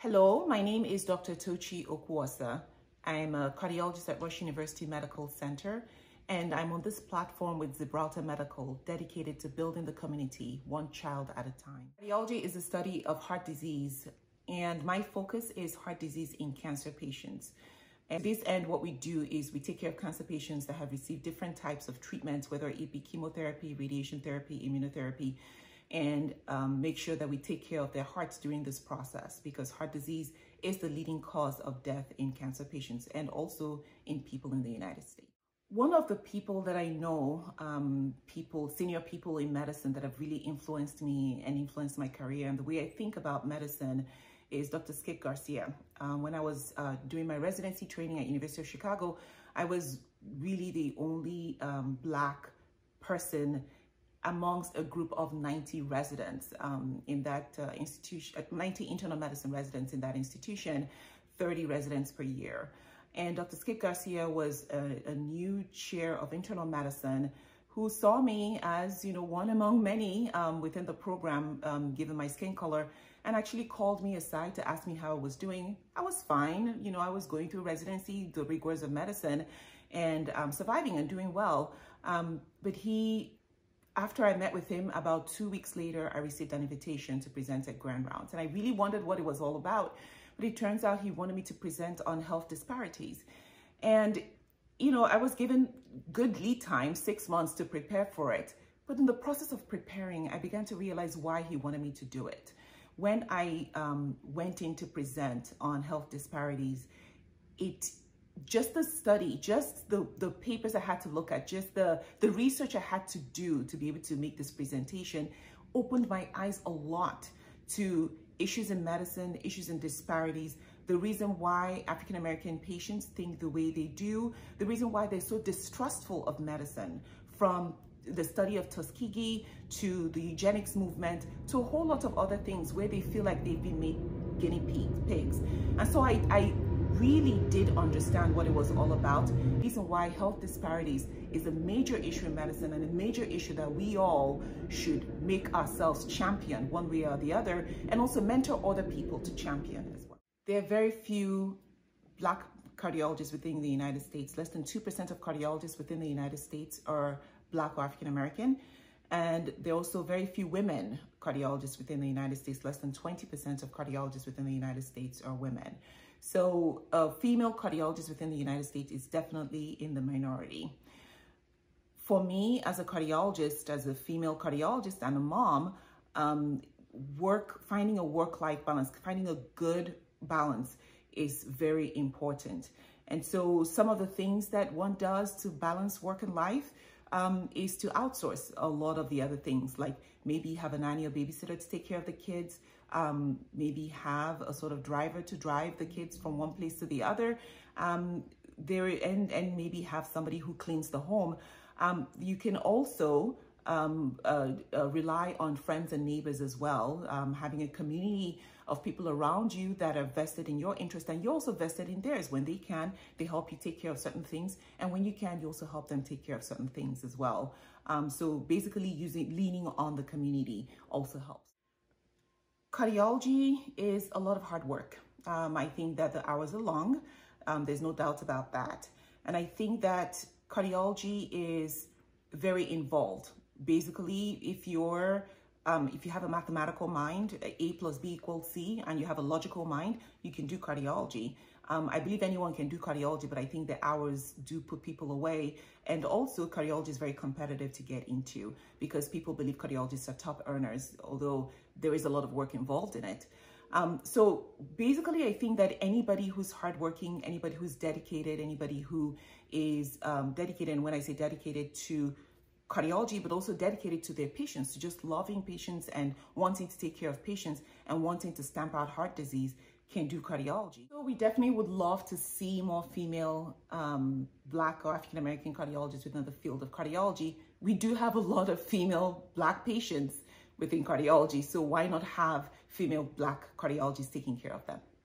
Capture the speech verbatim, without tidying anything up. Hello, my name is Doctor Tochi Okwuosa. I'm a cardiologist at Rush University Medical Center, and I'm on this platform with Zebralter Medical, dedicated to building the community one child at a time. Cardiology is the study of heart disease, and my focus is heart disease in cancer patients. At this end, what we do is we take care of cancer patients that have received different types of treatments, whether it be chemotherapy, radiation therapy, immunotherapy, and um, make sure that we take care of their hearts during this process, because heart disease is the leading cause of death in cancer patients and also in people in the United States. One of the people that I know, um, people, senior people in medicine that have really influenced me and influenced my career and the way I think about medicine is Doctor Skip Garcia. Um, when I was uh, doing my residency training at University of Chicago, I was really the only um, Black person amongst a group of ninety residents um, in that uh, institution, ninety internal medicine residents in that institution, thirty residents per year. And Doctor Skip Garcia was a, a new chair of internal medicine who saw me as, you know, one among many um, within the program, um, given my skin color, and actually called me aside to ask me how I was doing. I was fine. You know, I was going through residency, the rigors of medicine, and um, surviving and doing well. Um, but he, after I met with him, about two weeks later, I received an invitation to present at Grand Rounds. And I really wondered what it was all about. But it turns out he wanted me to present on health disparities. And, you know, I was given good lead time, six months to prepare for it. But in the process of preparing, I began to realize why he wanted me to do it. When I um, went in to present on health disparities, it just the study, just the, the papers I had to look at, just the, the research I had to do to be able to make this presentation opened my eyes a lot to issues in medicine, issues in disparities, the reason why African-American patients think the way they do, the reason why they're so distrustful of medicine, from the study of Tuskegee to the eugenics movement to a whole lot of other things where they feel like they've been made guinea pigs. And so I, I really did understand what it was all about. The reason why health disparities is a major issue in medicine and a major issue that we all should make ourselves champion one way or the other, and also mentor other people to champion as well. There are very few Black cardiologists within the United States. Less than two percent of cardiologists within the United States are Black or African-American. And there are also very few women cardiologists within the United States. Less than twenty percent of cardiologists within the United States are women. So a female cardiologist within the United States is definitely in the minority. For me, as a cardiologist, as a female cardiologist and a mom, um, work, finding a work-life balance, finding a good balance is very important. And so some of the things that one does to balance work and life Um, is to outsource a lot of the other things, like maybe have a nanny or babysitter to take care of the kids, um, maybe have a sort of driver to drive the kids from one place to the other, um, there and, and maybe have somebody who cleans the home. Um, you can also um, uh, uh, rely on friends and neighbors as well, um, having a community of people around you that are vested in your interest, and you're also vested in theirs. When they can, they help you take care of certain things, and when you can, you also help them take care of certain things as well. Um, so basically using, leaning on the community also helps. Cardiology is a lot of hard work. Um, I think that the hours are long. Um, there's no doubt about that. And I think that cardiology is very involved. Basically, if you're Um, if you have a mathematical mind, A plus B equals C, and you have a logical mind, you can do cardiology. Um, I believe anyone can do cardiology, but I think the hours do put people away. And also cardiology is very competitive to get into, because people believe cardiologists are top earners, although there is a lot of work involved in it. Um, so basically, I think that anybody who's hardworking, anybody who's dedicated, anybody who is um, dedicated, and when I say dedicated to cardiology, but also dedicated to their patients, to just loving patients and wanting to take care of patients and wanting to stamp out heart disease, can do cardiology. So we definitely would love to see more female um, Black or African-American cardiologists within the field of cardiology. We do have a lot of female Black patients within cardiology, so why not have female Black cardiologists taking care of them?